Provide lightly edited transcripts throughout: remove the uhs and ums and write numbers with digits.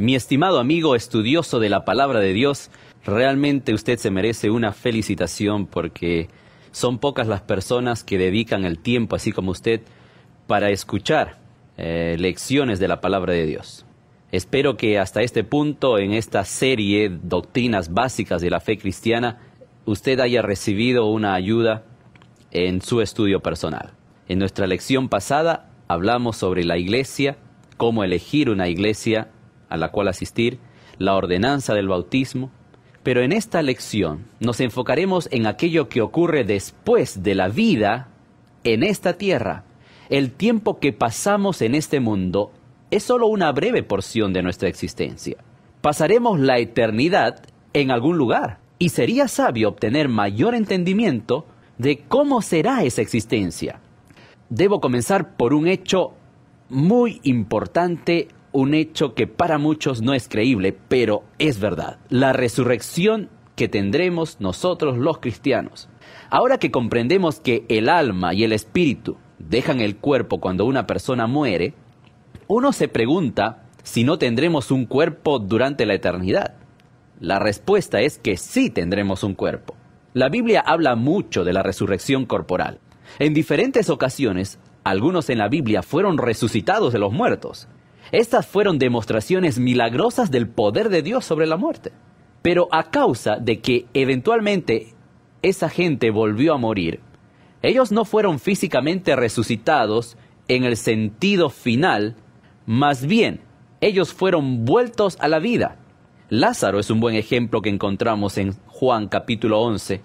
Mi estimado amigo estudioso de la palabra de Dios, realmente usted se merece una felicitación porque son pocas las personas que dedican el tiempo, así como usted, para escuchar lecciones de la palabra de Dios. Espero que hasta este punto, en esta serie Doctrinas Básicas de la Fe Cristiana, usted haya recibido una ayuda en su estudio personal. En nuestra lección pasada hablamos sobre la iglesia, cómo elegir una iglesia a la cual asistir, la ordenanza del bautismo. Pero en esta lección nos enfocaremos en aquello que ocurre después de la vida en esta tierra. El tiempo que pasamos en este mundo es solo una breve porción de nuestra existencia. Pasaremos la eternidad en algún lugar y sería sabio obtener mayor entendimiento de cómo será esa existencia. Debo comenzar por un hecho muy importante. Un hecho que para muchos no es creíble, pero es verdad. La resurrección que tendremos nosotros los cristianos. Ahora que comprendemos que el alma y el espíritu dejan el cuerpo cuando una persona muere, uno se pregunta si no tendremos un cuerpo durante la eternidad. La respuesta es que sí tendremos un cuerpo. La Biblia habla mucho de la resurrección corporal. En diferentes ocasiones, algunos en la Biblia fueron resucitados de los muertos. Estas fueron demostraciones milagrosas del poder de Dios sobre la muerte. Pero a causa de que eventualmente esa gente volvió a morir, ellos no fueron físicamente resucitados en el sentido final, más bien, ellos fueron vueltos a la vida. Lázaro es un buen ejemplo que encontramos en Juan capítulo 11,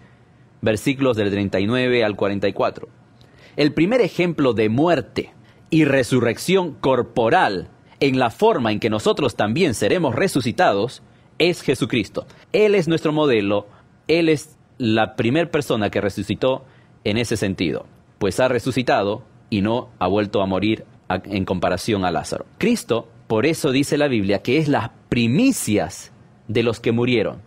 versículos del 39 al 44. El primer ejemplo de muerte y resurrección corporal en la forma en que nosotros también seremos resucitados, es Jesucristo. Él es nuestro modelo, Él es la primera persona que resucitó en ese sentido, pues ha resucitado y no ha vuelto a morir en comparación a Lázaro. Cristo, por eso dice la Biblia, que es las primicias de los que murieron.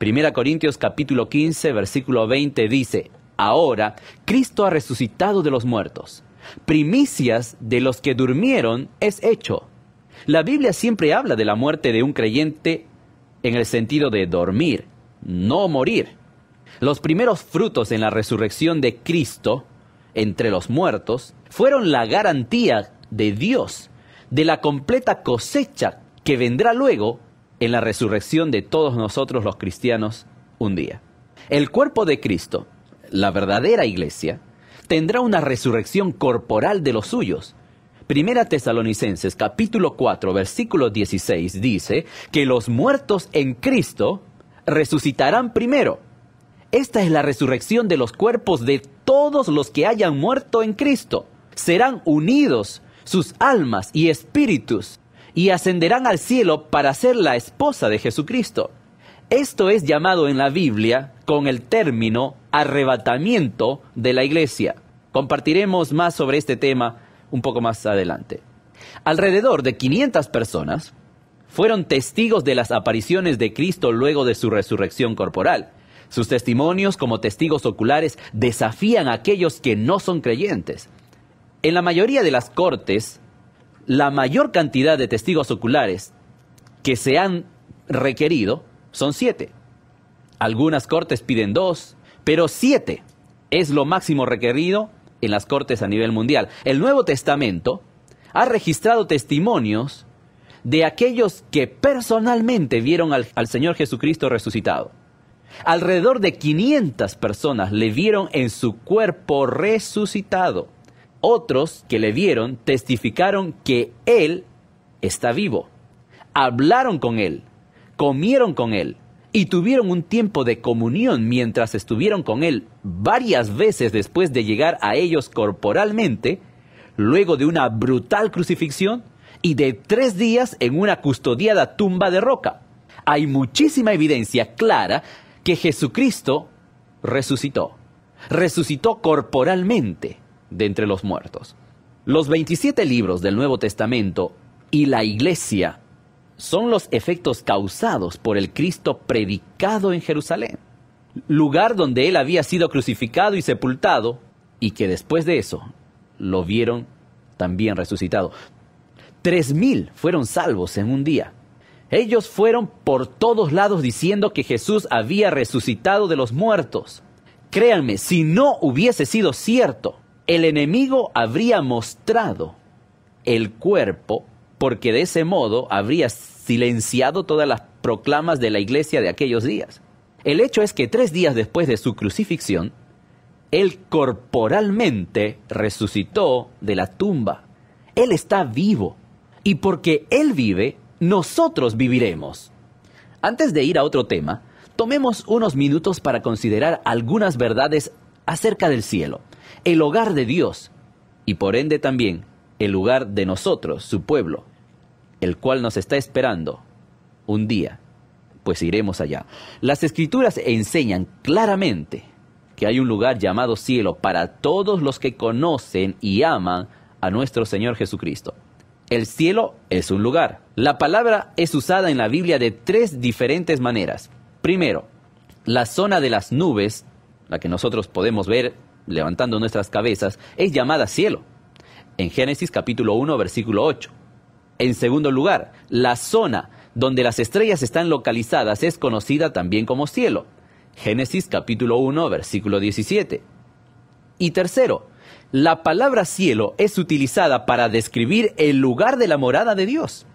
1 Corintios capítulo 15, versículo 20 dice, ahora Cristo ha resucitado de los muertos, primicias de los que durmieron es hecho. La Biblia siempre habla de la muerte de un creyente en el sentido de dormir, no morir. Los primeros frutos en la resurrección de Cristo, entre los muertos, fueron la garantía de Dios, de la completa cosecha que vendrá luego en la resurrección de todos nosotros los cristianos un día. El cuerpo de Cristo, la verdadera iglesia, tendrá una resurrección corporal de los suyos. Primera Tesalonicenses capítulo 4, versículo 16 dice que los muertos en Cristo resucitarán primero. Esta es la resurrección de los cuerpos de todos los que hayan muerto en Cristo. Serán unidos sus almas y espíritus y ascenderán al cielo para ser la esposa de Jesucristo. Esto es llamado en la Biblia con el término arrebatamiento de la iglesia. Compartiremos más sobre este tema un poco más adelante. Alrededor de 500 personas fueron testigos de las apariciones de Cristo luego de su resurrección corporal. Sus testimonios como testigos oculares desafían a aquellos que no son creyentes. En la mayoría de las cortes, la mayor cantidad de testigos oculares que se han requerido son 7. Algunas cortes piden 2, pero 7 es lo máximo requerido en las cortes a nivel mundial. El Nuevo Testamento ha registrado testimonios de aquellos que personalmente vieron al Señor Jesucristo resucitado. Alrededor de 500 personas le vieron en su cuerpo resucitado. Otros que le vieron testificaron que Él está vivo. Hablaron con Él, comieron con Él y tuvieron un tiempo de comunión mientras estuvieron con Él varias veces después de llegar a ellos corporalmente, luego de una brutal crucifixión y de 3 días en una custodiada tumba de roca. Hay muchísima evidencia clara que Jesucristo resucitó. Resucitó corporalmente de entre los muertos. Los 27 libros del Nuevo Testamento y la Iglesia son los efectos causados por el Cristo predicado en Jerusalén, lugar donde Él había sido crucificado y sepultado, y que después de eso lo vieron también resucitado. 3,000 fueron salvos en un día. Ellos fueron por todos lados diciendo que Jesús había resucitado de los muertos. Créanme, si no hubiese sido cierto, el enemigo habría mostrado el cuerpo, porque de ese modo habría silenciado todas las proclamas de la iglesia de aquellos días. El hecho es que 3 días después de su crucifixión, Él corporalmente resucitó de la tumba. Él está vivo, y porque Él vive, nosotros viviremos. Antes de ir a otro tema, tomemos unos minutos para considerar algunas verdades acerca del cielo, el hogar de Dios, y por ende también el lugar de nosotros, su pueblo, el cual nos está esperando un día, pues iremos allá. Las Escrituras enseñan claramente que hay un lugar llamado cielo para todos los que conocen y aman a nuestro Señor Jesucristo. El cielo es un lugar. La palabra es usada en la Biblia de 3 diferentes maneras. Primero, la zona de las nubes, la que nosotros podemos ver levantando nuestras cabezas, es llamada cielo, en Génesis capítulo 1, versículo 8. En segundo lugar, la zona donde las estrellas están localizadas es conocida también como cielo, Génesis capítulo 1, versículo 17. Y tercero, la palabra cielo es utilizada para describir el lugar de la morada de Dios.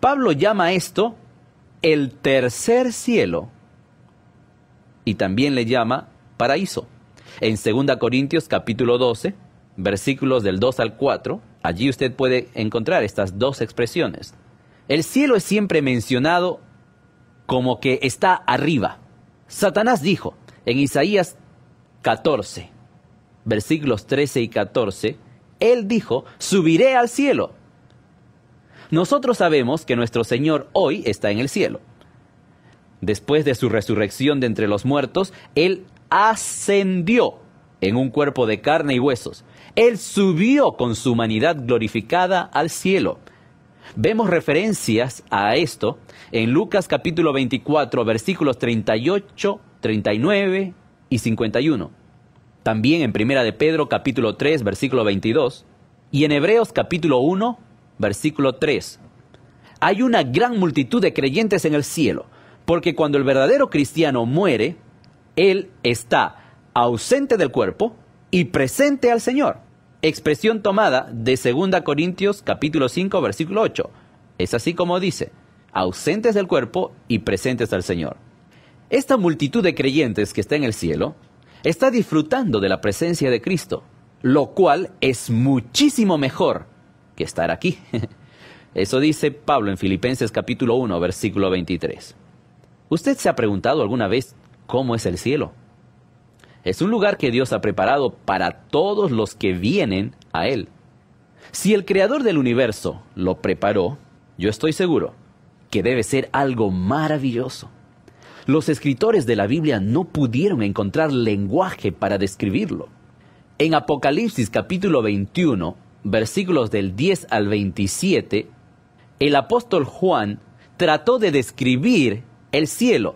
Pablo llama esto el tercer cielo y también le llama paraíso. En 2 Corintios capítulo 12, versículos del 2 al 4, allí usted puede encontrar estas dos expresiones. El cielo es siempre mencionado como que está arriba. Satanás dijo en Isaías 14, versículos 13 y 14, él dijo, subiré al cielo. Nosotros sabemos que nuestro Señor hoy está en el cielo. Después de su resurrección de entre los muertos, Él ascendió en un cuerpo de carne y huesos. Él subió con su humanidad glorificada al cielo. Vemos referencias a esto en Lucas capítulo 24, versículos 38, 39 y 51. También en 1 de Pedro capítulo 3, versículo 22. Y en Hebreos capítulo 1, versículo 3. Hay una gran multitud de creyentes en el cielo, porque cuando el verdadero cristiano muere, él está ausente del cuerpo y presente al Señor. Expresión tomada de 2 Corintios capítulo 5, versículo 8. Es así como dice, ausentes del cuerpo y presentes al Señor. Esta multitud de creyentes que está en el cielo está disfrutando de la presencia de Cristo, lo cual es muchísimo mejor que estar aquí. Eso dice Pablo en Filipenses capítulo 1, versículo 23. ¿Usted se ha preguntado alguna vez cómo es el cielo? Es un lugar que Dios ha preparado para todos los que vienen a Él. Si el creador del universo lo preparó, yo estoy seguro que debe ser algo maravilloso. Los escritores de la Biblia no pudieron encontrar lenguaje para describirlo. En Apocalipsis capítulo 21, versículos del 10 al 27, el apóstol Juan trató de describir el cielo.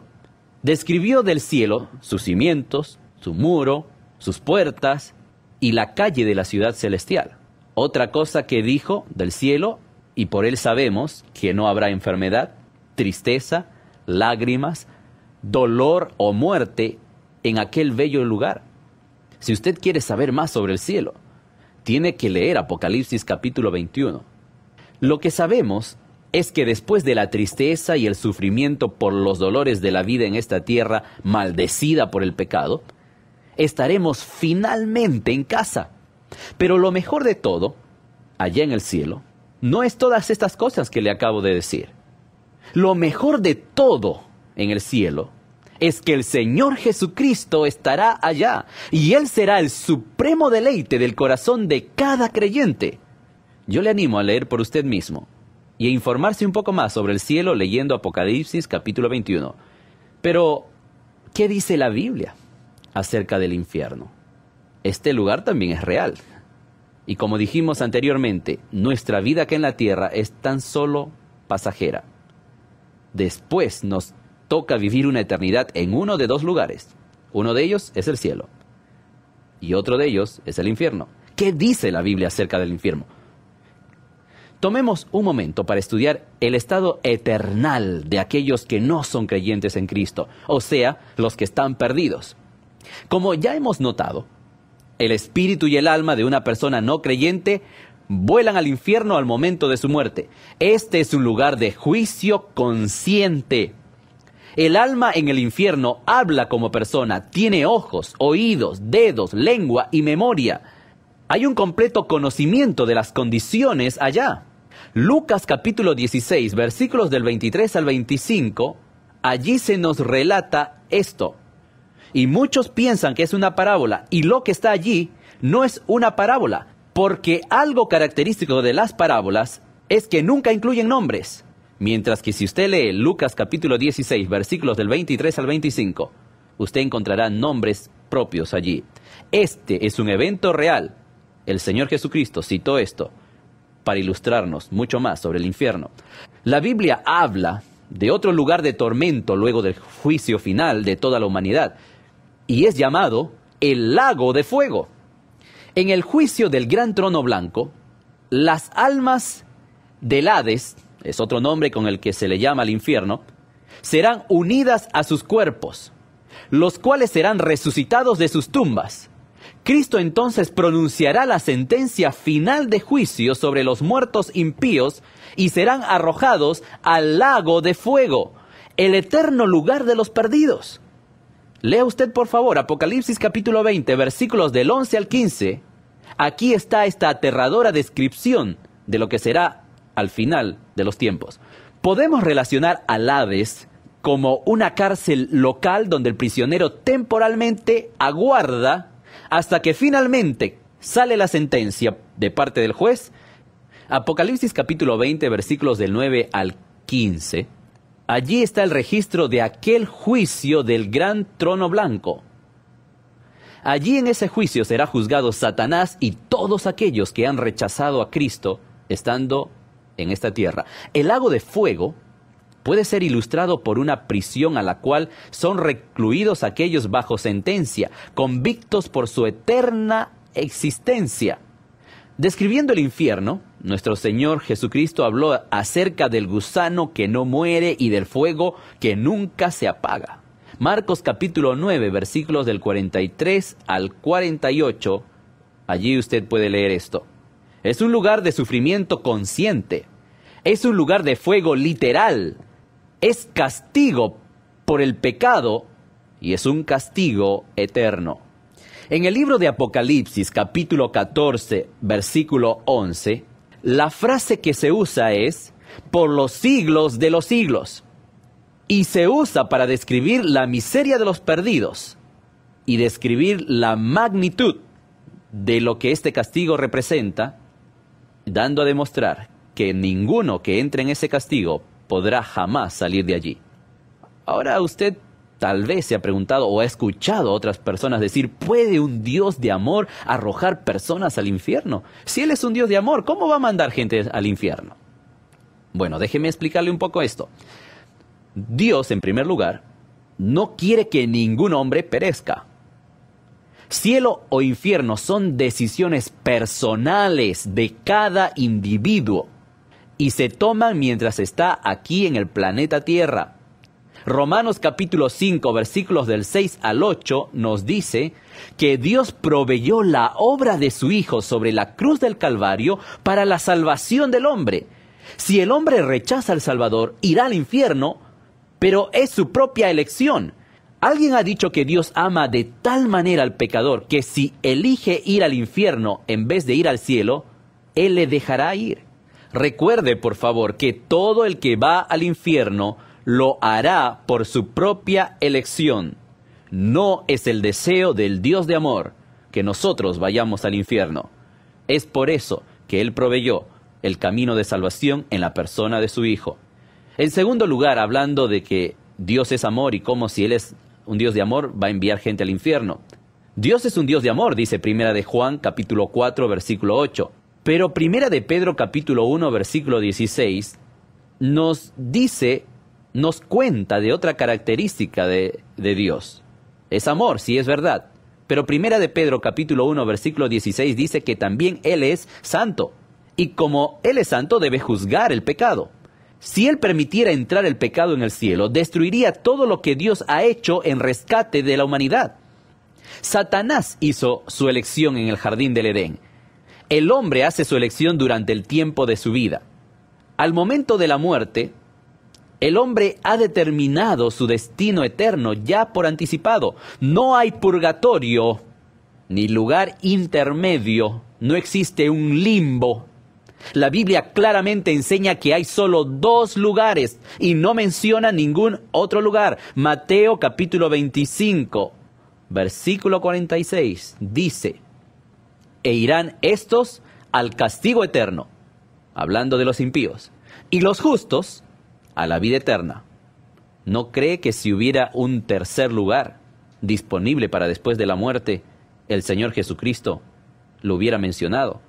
Describió del cielo sus cimientos, su muro, sus puertas y la calle de la ciudad celestial. Otra cosa que dijo del cielo, y por él sabemos que no habrá enfermedad, tristeza, lágrimas, dolor o muerte en aquel bello lugar. Si usted quiere saber más sobre el cielo, tiene que leer Apocalipsis capítulo 21. Lo que sabemos es que después de la tristeza y el sufrimiento por los dolores de la vida en esta tierra, maldecida por el pecado, estaremos finalmente en casa. Pero lo mejor de todo, allá en el cielo, no es todas estas cosas que le acabo de decir. Lo mejor de todo en el cielo es que el Señor Jesucristo estará allá, y Él será el supremo deleite del corazón de cada creyente. Yo le animo a leer por usted mismo y a informarse un poco más sobre el cielo leyendo Apocalipsis capítulo 21. Pero, ¿qué dice la Biblia acerca del infierno? Este lugar también es real. Y como dijimos anteriormente, nuestra vida acá en la tierra es tan solo pasajera. Después nos toca vivir una eternidad en uno de 2 lugares. Uno de ellos es el cielo y otro de ellos es el infierno. ¿Qué dice la Biblia acerca del infierno? Tomemos un momento para estudiar el estado eternal de aquellos que no son creyentes en Cristo, o sea, los que están perdidos. Como ya hemos notado, el espíritu y el alma de una persona no creyente vuelan al infierno al momento de su muerte. Este es un lugar de juicio consciente. El alma en el infierno habla como persona, tiene ojos, oídos, dedos, lengua y memoria. Hay un completo conocimiento de las condiciones allá. Lucas capítulo 16, versículos del 23 al 25, allí se nos relata esto. Y muchos piensan que es una parábola, y lo que está allí no es una parábola, porque algo característico de las parábolas es que nunca incluyen nombres. Mientras que si usted lee Lucas capítulo 16, versículos del 23 al 25, usted encontrará nombres propios allí. Este es un evento real. El Señor Jesucristo citó esto para ilustrarnos mucho más sobre el infierno. La Biblia habla de otro lugar de tormento luego del juicio final de toda la humanidad, y es llamado el lago de fuego. En el juicio del gran trono blanco, las almas del Hades, es otro nombre con el que se le llama al infierno, serán unidas a sus cuerpos, los cuales serán resucitados de sus tumbas. Cristo entonces pronunciará la sentencia final de juicio sobre los muertos impíos y serán arrojados al lago de fuego, el eterno lugar de los perdidos. Lea usted, por favor, Apocalipsis capítulo 20, versículos del 11 al 15. Aquí está esta aterradora descripción de lo que será al final de los tiempos. Podemos relacionar al Hades como una cárcel local donde el prisionero temporalmente aguarda hasta que finalmente sale la sentencia de parte del juez. Apocalipsis capítulo 20, versículos del 9 al 15. Allí está el registro de aquel juicio del gran trono blanco. Allí en ese juicio será juzgado Satanás y todos aquellos que han rechazado a Cristo estando en esta tierra. El lago de fuego puede ser ilustrado por una prisión a la cual son recluidos aquellos bajo sentencia, convictos por su eterna existencia. Describiendo el infierno, nuestro Señor Jesucristo habló acerca del gusano que no muere y del fuego que nunca se apaga. Marcos capítulo 9, versículos del 43 al 48. Allí usted puede leer esto. Es un lugar de sufrimiento consciente. Es un lugar de fuego literal. Es castigo por el pecado y es un castigo eterno. En el libro de Apocalipsis capítulo 14, versículo 11, la frase que se usa es, por los siglos de los siglos, y se usa para describir la miseria de los perdidos y describir la magnitud de lo que este castigo representa, dando a demostrar que ninguno que entre en ese castigo podrá jamás salir de allí. Ahora usted tal vez se ha preguntado o ha escuchado a otras personas decir, ¿puede un Dios de amor arrojar personas al infierno? Si Él es un Dios de amor, ¿cómo va a mandar gente al infierno? Bueno, déjeme explicarle un poco esto. Dios, en primer lugar, no quiere que ningún hombre perezca. Cielo o infierno son decisiones personales de cada individuo y se toman mientras está aquí en el planeta Tierra. Romanos capítulo 5, versículos del 6 al 8, nos dice que Dios proveyó la obra de su Hijo sobre la cruz del Calvario para la salvación del hombre. Si el hombre rechaza al Salvador, irá al infierno, pero es su propia elección. Alguien ha dicho que Dios ama de tal manera al pecador que si elige ir al infierno en vez de ir al cielo, Él le dejará ir. Recuerde, por favor, que todo el que va al infierno lo hará por su propia elección. No es el deseo del Dios de amor que nosotros vayamos al infierno. Es por eso que Él proveyó el camino de salvación en la persona de su Hijo. En segundo lugar, hablando de que Dios es amor y cómo si Él es un Dios de amor va a enviar gente al infierno. Dios es un Dios de amor, dice Primera de Juan capítulo 4, versículo 8. Pero Primera de Pedro capítulo 1, versículo 16 nos cuenta de otra característica de Dios. Es amor, sí es verdad. Pero Primera de Pedro capítulo 1, versículo 16 dice que también Él es santo. y como Él es santo, debe juzgar el pecado. Si Él permitiera entrar el pecado en el cielo, destruiría todo lo que Dios ha hecho en rescate de la humanidad. Satanás hizo su elección en el jardín del Edén. El hombre hace su elección durante el tiempo de su vida. Al momento de la muerte, el hombre ha determinado su destino eterno ya por anticipado. No hay purgatorio ni lugar intermedio. No existe un limbo. La Biblia claramente enseña que hay solo dos lugares y no menciona ningún otro lugar. Mateo capítulo 25, versículo 46, dice: e irán estos al castigo eterno, hablando de los impíos, y los justos a la vida eterna. ¿No cree que si hubiera un tercer lugar disponible para después de la muerte, el Señor Jesucristo lo hubiera mencionado?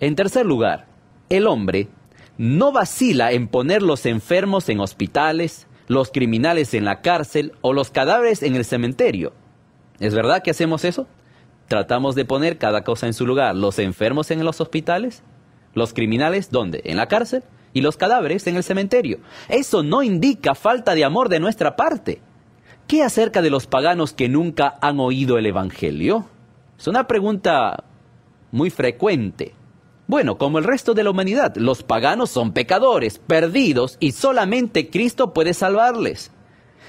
En tercer lugar, el hombre no vacila en poner los enfermos en hospitales, los criminales en la cárcel o los cadáveres en el cementerio. ¿Es verdad que hacemos eso? Tratamos de poner cada cosa en su lugar. Los enfermos en los hospitales, los criminales, ¿dónde? En la cárcel y los cadáveres en el cementerio. Eso no indica falta de amor de nuestra parte. ¿Qué acerca de los paganos que nunca han oído el Evangelio? Es una pregunta muy frecuente. Bueno, como el resto de la humanidad, los paganos son pecadores, perdidos, y solamente Cristo puede salvarles.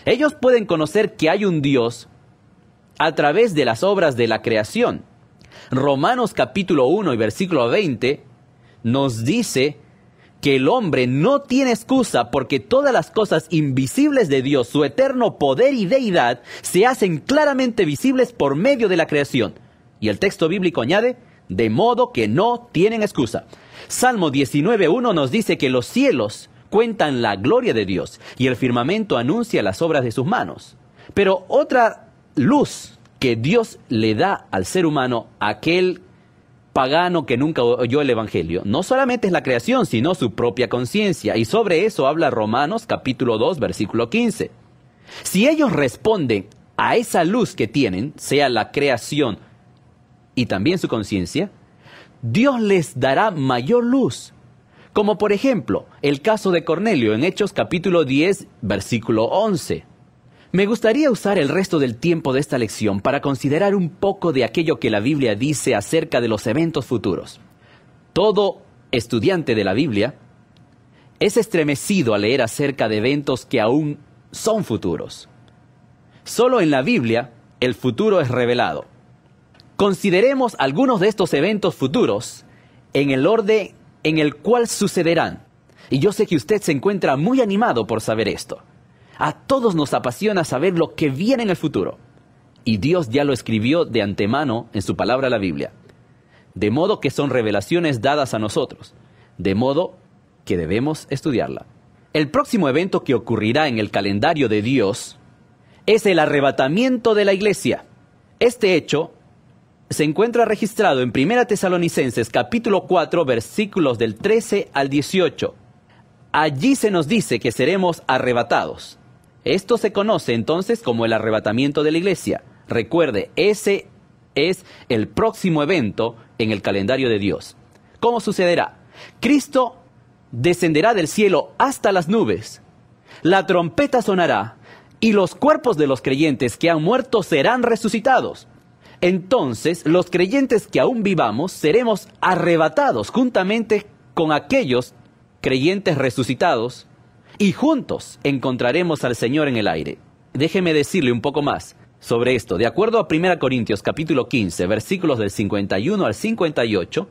Ellos pueden conocer que hay un Dios a través de las obras de la creación. Romanos capítulo 1 y versículo 20 nos dice que el hombre no tiene excusa porque todas las cosas invisibles de Dios, su eterno poder y deidad, se hacen claramente visibles por medio de la creación. Y el texto bíblico añade: de modo que no tienen excusa. Salmo 19:1 nos dice que los cielos cuentan la gloria de Dios y el firmamento anuncia las obras de sus manos. Pero otra luz que Dios le da al ser humano, aquel pagano que nunca oyó el Evangelio, no solamente es la creación, sino su propia conciencia. Y sobre eso habla Romanos capítulo 2, versículo 15. Si ellos responden a esa luz que tienen, sea la creación y también su conciencia, Dios les dará mayor luz. Como por ejemplo, el caso de Cornelio en Hechos capítulo 10, versículo 11. Me gustaría usar el resto del tiempo de esta lección para considerar un poco de aquello que la Biblia dice acerca de los eventos futuros. Todo estudiante de la Biblia es estremecido al leer acerca de eventos que aún son futuros. Solo en la Biblia el futuro es revelado. Consideremos algunos de estos eventos futuros en el orden en el cual sucederán. Y yo sé que usted se encuentra muy animado por saber esto. A todos nos apasiona saber lo que viene en el futuro. Y Dios ya lo escribió de antemano en su palabra, la Biblia. De modo que son revelaciones dadas a nosotros. De modo que debemos estudiarla. El próximo evento que ocurrirá en el calendario de Dios es el arrebatamiento de la iglesia. Este hecho se encuentra registrado en 1 Tesalonicenses capítulo 4, versículos del 13 al 18. Allí se nos dice que seremos arrebatados. Esto se conoce entonces como el arrebatamiento de la iglesia. Recuerde, ese es el próximo evento en el calendario de Dios. ¿Cómo sucederá? Cristo descenderá del cielo hasta las nubes. La trompeta sonará y los cuerpos de los creyentes que han muerto serán resucitados. Entonces, los creyentes que aún vivamos seremos arrebatados juntamente con aquellos creyentes resucitados, y juntos encontraremos al Señor en el aire. Déjeme decirle un poco más sobre esto. De acuerdo a 1 Corintios capítulo 15, versículos del 51 al 58,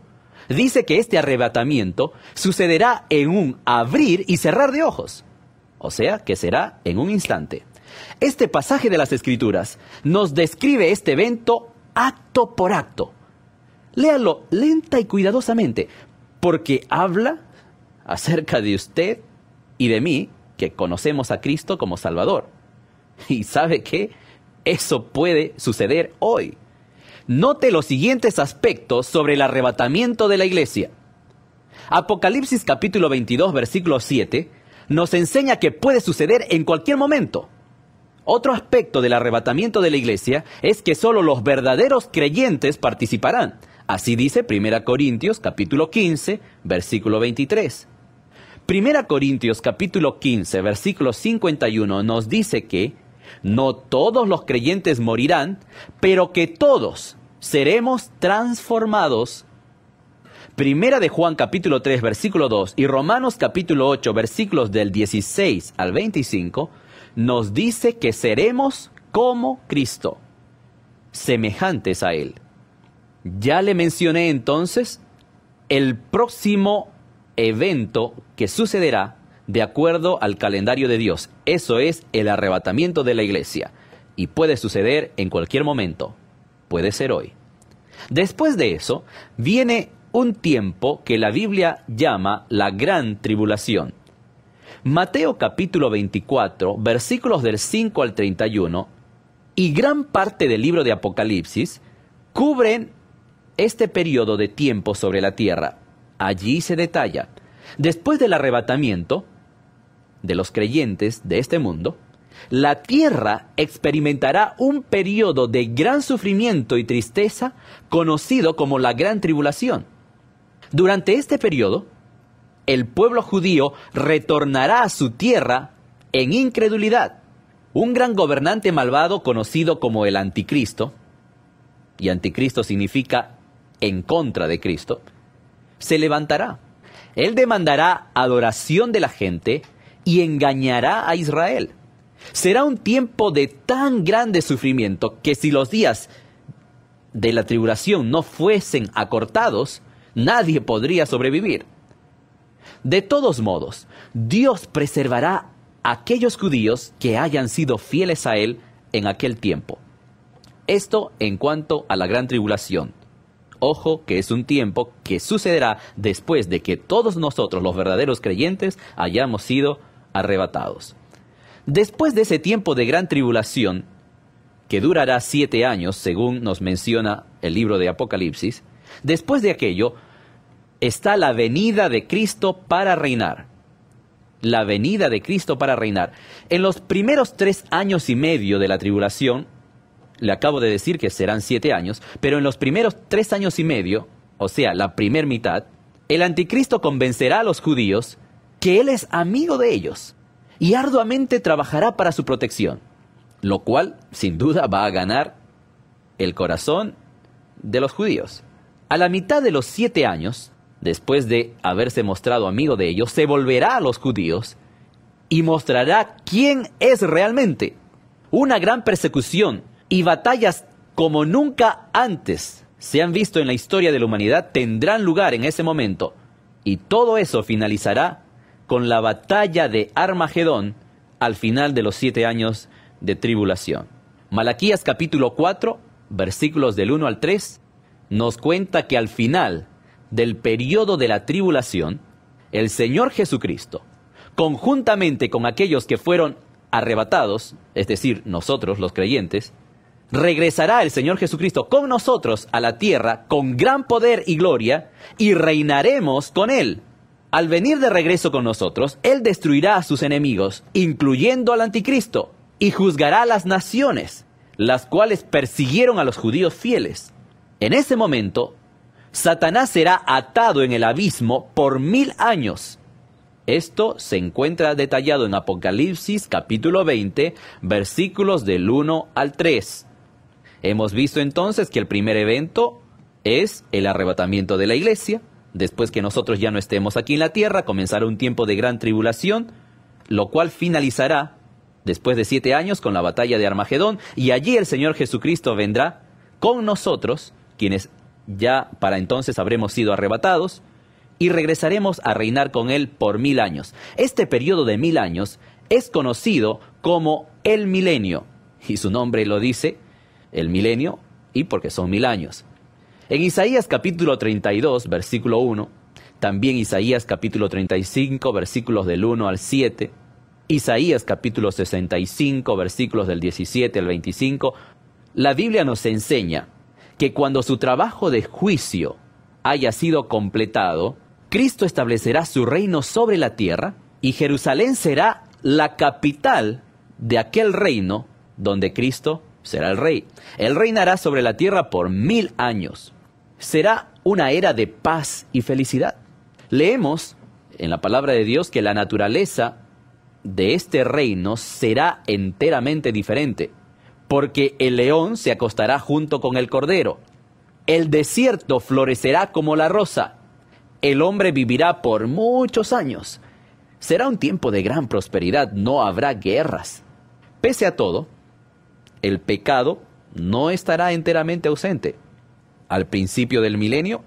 dice que este arrebatamiento sucederá en un abrir y cerrar de ojos. O sea, que será en un instante. Este pasaje de las Escrituras nos describe este evento acto por acto. Léalo lenta y cuidadosamente, porque habla acerca de usted y de mí, que conocemos a Cristo como Salvador. ¿Y sabe qué? Eso puede suceder hoy. Note los siguientes aspectos sobre el arrebatamiento de la iglesia. Apocalipsis capítulo 22, versículo 7, nos enseña que puede suceder en cualquier momento. Otro aspecto del arrebatamiento de la iglesia es que solo los verdaderos creyentes participarán. Así dice 1 Corintios capítulo 15, versículo 23. 1 Corintios capítulo 15, versículo 51 nos dice que no todos los creyentes morirán, pero que todos seremos transformados. 1 de Juan capítulo 3, versículo 2 y Romanos capítulo 8, versículos del 16 al 25, nos dice que seremos como Cristo, semejantes a Él. Ya le mencioné entonces el próximo evento que sucederá de acuerdo al calendario de Dios. Eso es el arrebatamiento de la iglesia. Y puede suceder en cualquier momento. Puede ser hoy. Después de eso, viene un tiempo que la Biblia llama la gran tribulación. Mateo capítulo 24, versículos del 5 al 31, y gran parte del libro de Apocalipsis, cubren este periodo de tiempo sobre la tierra. Allí se detalla, después del arrebatamiento de los creyentes de este mundo, la tierra experimentará un periodo de gran sufrimiento y tristeza conocido como la gran tribulación. Durante este periodo, el pueblo judío retornará a su tierra en incredulidad. Un gran gobernante malvado conocido como el anticristo, y anticristo significa en contra de Cristo, se levantará. Él demandará adoración de la gente y engañará a Israel. Será un tiempo de tan grande sufrimiento que si los días de la tribulación no fuesen acortados, nadie podría sobrevivir. De todos modos, Dios preservará a aquellos judíos que hayan sido fieles a Él en aquel tiempo. Esto en cuanto a la gran tribulación. Ojo que es un tiempo que sucederá después de que todos nosotros, los verdaderos creyentes, hayamos sido arrebatados. Después de ese tiempo de gran tribulación, que durará 7 años, según nos menciona el libro de Apocalipsis, después de aquello, está la venida de Cristo para reinar. La venida de Cristo para reinar. En los primeros 3 años y medio de la tribulación, le acabo de decir que serán 7 años, pero en los primeros 3 años y medio, o sea, la primera mitad, el anticristo convencerá a los judíos que él es amigo de ellos y arduamente trabajará para su protección, lo cual, sin duda, va a ganar el corazón de los judíos. A la mitad de los 7 años, después de haberse mostrado amigo de ellos, se volverá a los judíos y mostrará quién es realmente. Una gran persecución y batallas como nunca antes se han visto en la historia de la humanidad tendrán lugar en ese momento. Y todo eso finalizará con la batalla de Armagedón al final de los 7 años de tribulación. Malaquías capítulo 4, versículos del 1 al 3, nos cuenta que al final del periodo de la tribulación, el Señor Jesucristo, conjuntamente con aquellos que fueron arrebatados, es decir, nosotros los creyentes, regresará el Señor Jesucristo con nosotros a la tierra con gran poder y gloria y reinaremos con Él. Al venir de regreso con nosotros, Él destruirá a sus enemigos, incluyendo al anticristo, y juzgará a las naciones, las cuales persiguieron a los judíos fieles. En ese momento, Satanás será atado en el abismo por 1000 años. Esto se encuentra detallado en Apocalipsis capítulo 20, versículos del 1 al 3. Hemos visto entonces que el primer evento es el arrebatamiento de la iglesia. Después que nosotros ya no estemos aquí en la tierra, comenzará un tiempo de gran tribulación, lo cual finalizará después de 7 años con la batalla de Armagedón. Y allí el Señor Jesucristo vendrá con nosotros, quienes ya para entonces habremos sido arrebatados y regresaremos a reinar con Él por 1000 años. Este periodo de 1000 años es conocido como el milenio, y su nombre lo dice, el milenio, y porque son 1000 años. En Isaías capítulo 32, versículo 1, también Isaías capítulo 35, versículos del 1 al 7, Isaías capítulo 65, versículos del 17 al 25, la Biblia nos enseña que cuando su trabajo de juicio haya sido completado, Cristo establecerá su reino sobre la tierra y Jerusalén será la capital de aquel reino donde Cristo será el rey. Él reinará sobre la tierra por 1000 años. será una era de paz y felicidad. Leemos en la palabra de Dios que la naturaleza de este reino será enteramente diferente, porque el león se acostará junto con el cordero, el desierto florecerá como la rosa, el hombre vivirá por muchos años. Será un tiempo de gran prosperidad, no habrá guerras. Pese a todo, el pecado no estará enteramente ausente. Al principio del milenio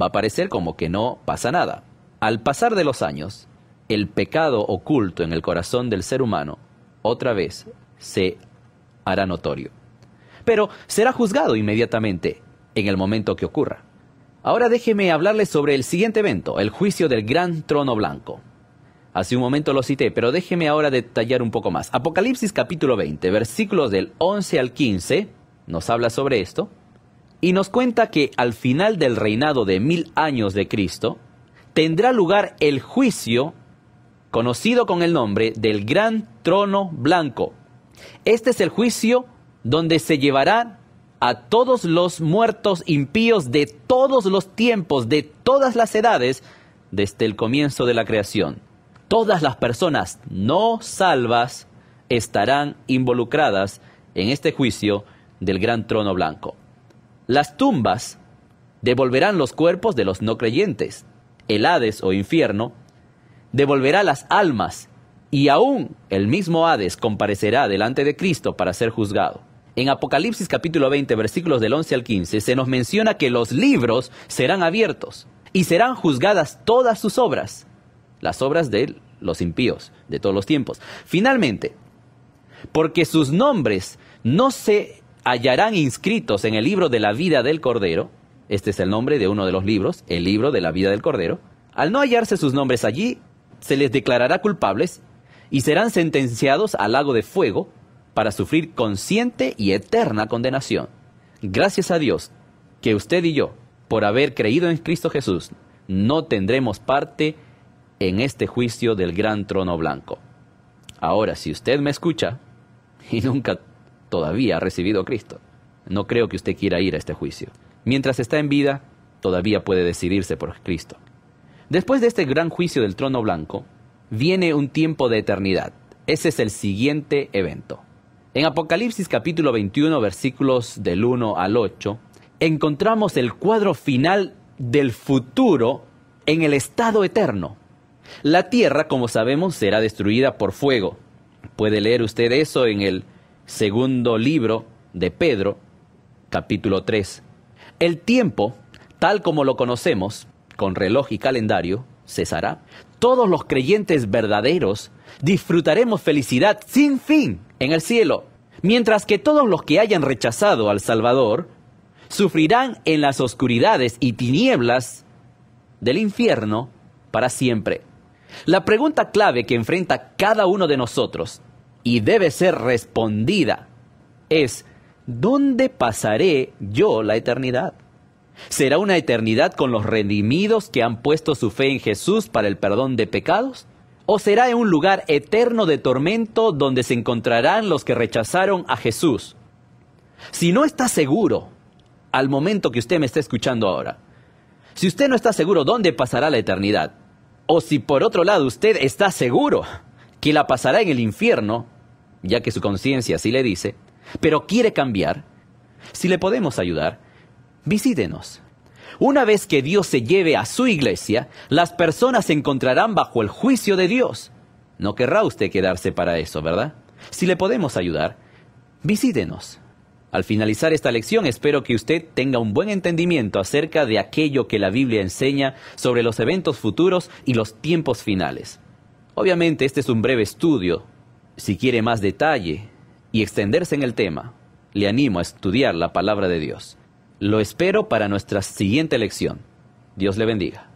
va a parecer como que no pasa nada. Al pasar de los años, el pecado oculto en el corazón del ser humano otra vez se hará notorio. Pero será juzgado inmediatamente en el momento que ocurra. Ahora déjeme hablarles sobre el siguiente evento, el juicio del gran trono blanco. Hace un momento lo cité, pero déjeme ahora detallar un poco más. Apocalipsis capítulo 20, versículos del 11 al 15, nos habla sobre esto. Y nos cuenta que al final del reinado de 1000 años de Cristo, tendrá lugar el juicio conocido con el nombre del gran trono blanco. Este es el juicio donde se llevarán a todos los muertos impíos de todos los tiempos, de todas las edades, desde el comienzo de la creación. Todas las personas no salvas estarán involucradas en este juicio del gran trono blanco. Las tumbas devolverán los cuerpos de los no creyentes. El Hades o infierno devolverá las almas y aún el mismo Hades comparecerá delante de Cristo para ser juzgado. En Apocalipsis capítulo 20, versículos del 11 al 15, se nos menciona que los libros serán abiertos y serán juzgadas todas sus obras. Las obras de los impíos de todos los tiempos. Finalmente, porque sus nombres no se hallarán inscritos en el libro de la vida del Cordero, este es el nombre de uno de los libros, el libro de la vida del Cordero, al no hallarse sus nombres allí, se les declarará culpables y serán sentenciados al lago de fuego para sufrir consciente y eterna condenación. Gracias a Dios que usted y yo, por haber creído en Cristo Jesús, no tendremos parte en este juicio del gran trono blanco. Ahora, si usted me escucha y nunca todavía ha recibido a Cristo, no creo que usted quiera ir a este juicio. Mientras está en vida, todavía puede decidirse por Cristo. Después de este gran juicio del trono blanco, viene un tiempo de eternidad. Ese es el siguiente evento. En Apocalipsis capítulo 21, versículos del 1 al 8, encontramos el cuadro final del futuro en el estado eterno. La tierra, como sabemos, será destruida por fuego. Puede leer usted eso en el segundo libro de Pedro, capítulo 3. El tiempo, tal como lo conocemos, con reloj y calendario, cesará. Todos los creyentes verdaderos disfrutaremos felicidad sin fin en el cielo, mientras que todos los que hayan rechazado al Salvador sufrirán en las oscuridades y tinieblas del infierno para siempre. La pregunta clave que enfrenta cada uno de nosotros y debe ser respondida es, ¿dónde pasaré yo la eternidad? ¿Será una eternidad con los redimidos que han puesto su fe en Jesús para el perdón de pecados? ¿O será en un lugar eterno de tormento donde se encontrarán los que rechazaron a Jesús? Si no está seguro, al momento que usted me está escuchando ahora, si usted no está seguro dónde pasará la eternidad, o si por otro lado usted está seguro que la pasará en el infierno, ya que su conciencia así le dice, pero quiere cambiar, si le podemos ayudar, visítenos. Una vez que Dios se lleve a su iglesia, las personas se encontrarán bajo el juicio de Dios. No querrá usted quedarse para eso, ¿verdad? Si le podemos ayudar, visítenos. Al finalizar esta lección, espero que usted tenga un buen entendimiento acerca de aquello que la Biblia enseña sobre los eventos futuros y los tiempos finales. Obviamente, este es un breve estudio. Si quiere más detalle y extenderse en el tema, le animo a estudiar la palabra de Dios. Lo espero para nuestra siguiente lección. Dios le bendiga.